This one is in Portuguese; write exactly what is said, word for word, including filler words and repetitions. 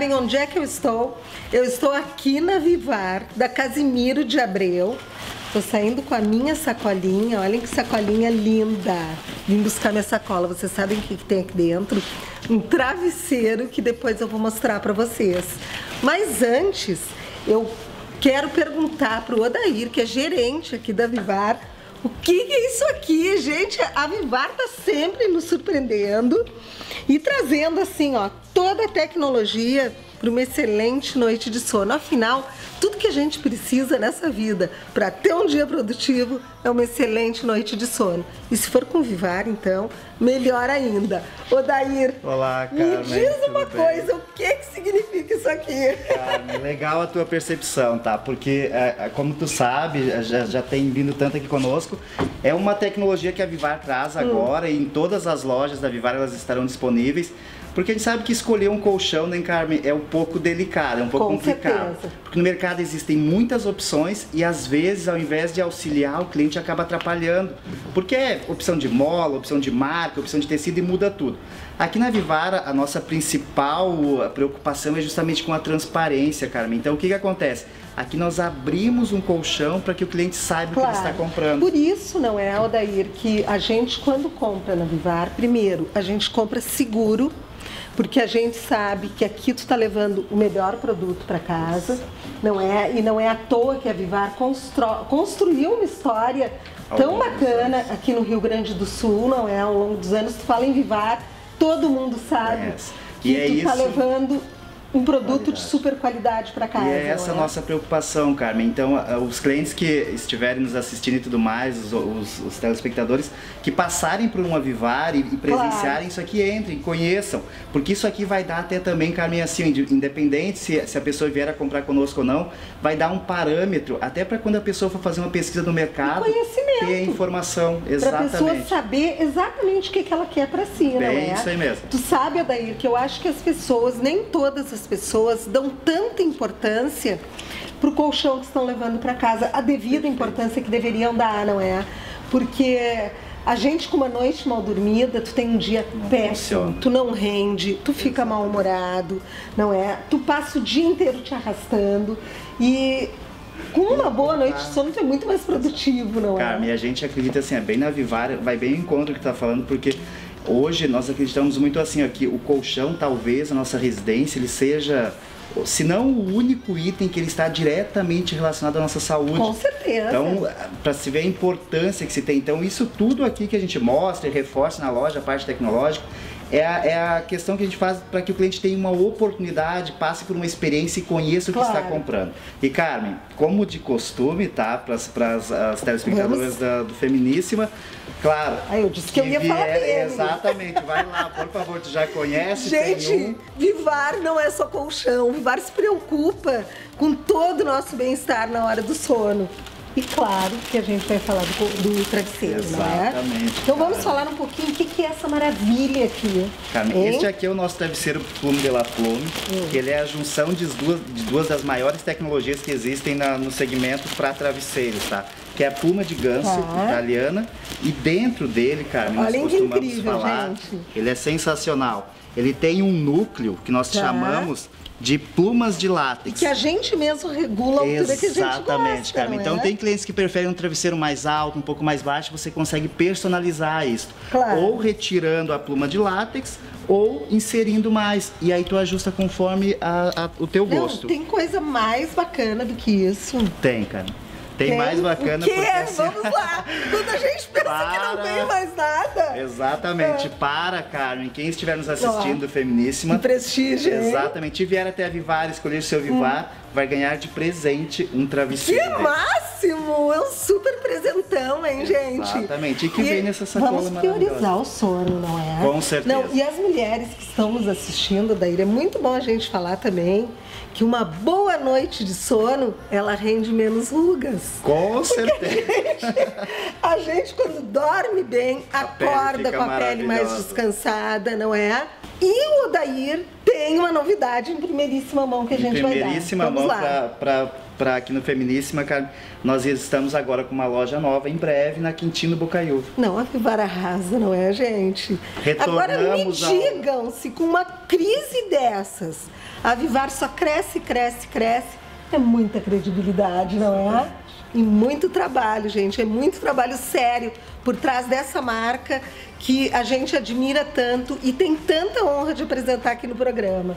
sabem onde é que eu estou? Eu estou aqui na Vivar, da Casimiro de Abreu. Tô saindo com a minha sacolinha, olhem que sacolinha linda. Vim buscar minha sacola, vocês sabem o que que tem aqui dentro? Um travesseiro que depois eu vou mostrar pra vocês. Mas antes, eu quero perguntar pro Odair, que é gerente aqui da Vivar, o que que é isso aqui, gente? A Vivar tá sempre nos surpreendendo e trazendo assim, ó, toda a tecnologia para uma excelente noite de sono. Afinal, tudo que a gente precisa nessa vida para ter um dia produtivo é uma excelente noite de sono. E se for com Vivar, então, melhor ainda. Odair, olá, Carmen, me diz uma coisa, bem? O que que significa isso aqui? Carmen, legal a tua percepção, tá? Porque, é, como tu sabe, já, já tem vindo tanto aqui conosco, é uma tecnologia que a Vivar traz agora hum. e em todas as lojas da Vivar elas estarão disponíveis. Porque a gente sabe que escolher um colchão, né, Carmen, é um pouco delicado, é um pouco Com complicado. Certeza. Porque no mercado existem muitas opções e às vezes, ao invés de auxiliar, o cliente acaba atrapalhando. Porque é opção de mola, opção de marca, opção de tecido e muda tudo. Aqui na Vivara, a nossa principal preocupação é justamente com a transparência, Carmen. Então, o que que acontece? Aqui nós abrimos um colchão para que o cliente saiba claro. o que ele está comprando. Por isso, não é, Odair, que a gente, quando compra na Vivar, primeiro, a gente compra seguro. Porque a gente sabe que aqui tu tá levando o melhor produto para casa, não é? E não é à toa que a Vivar constru... construiu uma história tão bacana aqui no Rio Grande do Sul, não é? Ao longo dos anos, tu fala em Vivar, todo mundo sabe é. que é tu isso... tá levando um produto qualidade. de super qualidade para casa. E é essa é? nossa preocupação, Carmen. Então, os clientes que estiverem nos assistindo e tudo mais, os, os, os telespectadores, que passarem por um Vivar e, e presenciarem claro. isso aqui, entrem, conheçam. Porque isso aqui vai dar até também, Carmen, assim, independente se, se a pessoa vier a comprar conosco ou não, vai dar um parâmetro, até para quando a pessoa for fazer uma pesquisa no mercado, um ter a informação. Exatamente. Para a pessoa saber exatamente o que que ela quer para si, Bem, não é? isso aí mesmo. Tu sabe, Odair, que eu acho que as pessoas, nem todas as As pessoas dão tanta importância pro colchão que estão levando para casa, a devida importância que deveriam dar, não é? Porque a gente com uma noite mal dormida, tu tem um dia não péssimo, funciona. tu não rende, tu fica mal-humorado, não é? Tu passa o dia inteiro te arrastando e... Com uma boa noite de sono é muito mais produtivo, não é? Carmen, a gente acredita assim, é bem na Vivar, vai bem ao encontro que tá falando, porque hoje nós acreditamos muito assim, ó, que o colchão, talvez, a nossa residência, ele seja... se não o único item que ele está diretamente relacionado à nossa saúde. Com certeza. Então, para se ver a importância que se tem. Então, isso tudo aqui que a gente mostra e reforça na loja, a parte tecnológica, é a, é a questão que a gente faz para que o cliente tenha uma oportunidade, passe por uma experiência e conheça o claro. que está comprando. E, Carmen, como de costume, tá, para as, as telespectadoras da, do Feminíssima, claro... Aí eu disse que, que eu ia vier, falar dele. Exatamente, vai lá, por favor, tu já conhece. Gente, um... Vivar não é só colchão. Vivar se preocupa com todo o nosso bem-estar na hora do sono. E claro que a gente vai falar do, do travesseiro, Exatamente, não é? Então vamos cara. falar um pouquinho o que que é essa maravilha aqui. Carmen, este aqui é o nosso travesseiro Plume de la Plume, hum. que ele é a junção de duas, de duas das maiores tecnologias que existem na, no segmento para travesseiros, tá? Que é a pluma de ganso tá. italiana, e dentro dele, Carmen, nós costumamos incrível, falar, gente. ele é sensacional. Ele tem um núcleo que nós tá. chamamos de plumas de látex. Que a gente mesmo regula a altura que a gente gosta. Exatamente, Carmen. Então, tem clientes que preferem um travesseiro mais alto, um pouco mais baixo, você consegue personalizar isso. Claro. Ou retirando a pluma de látex, ou inserindo mais. E aí, tu ajusta conforme a, a, o teu Não, gosto. Tem coisa mais bacana do que isso? Tem, Carmen. Tem, tem mais bacana porque assim... Vamos lá! Quando a gente pensa para... que não tem mais nada... Exatamente. É. Para, Carmen, quem estiver nos assistindo, oh, Feminíssima... Que prestígio, Exatamente. E vier até a Vivar, escolher o seu Vivar, hum. vai ganhar de presente um travesseiro. Que máximo! É um super presentão, hein, gente? Exatamente. E que e vem nessa sacola maravilhosa. Vamos priorizar o sono, não é? Com certeza. Não, e as mulheres que estão nos assistindo, Daíra, é muito bom a gente falar também que uma boa noite de sono, ela rende menos rugas. Com certeza. A gente, a gente, quando dorme bem, a acorda com a pele mais descansada, não é? E o Odair tem uma novidade em primeiríssima mão que a gente vai dar. Em primeiríssima mão para para aqui no Feminíssima, Carmen. Nós estamos agora com uma loja nova, em breve, na Quintino Bocaiúva. Não, a Vivar arrasa, não é, gente? Retornamos agora me digam se com uma crise dessas, a Vivar só cresce, cresce, cresce. É muita credibilidade, não é? E muito trabalho, gente, é muito trabalho sério por trás dessa marca que a gente admira tanto e tem tanta honra de apresentar aqui no programa.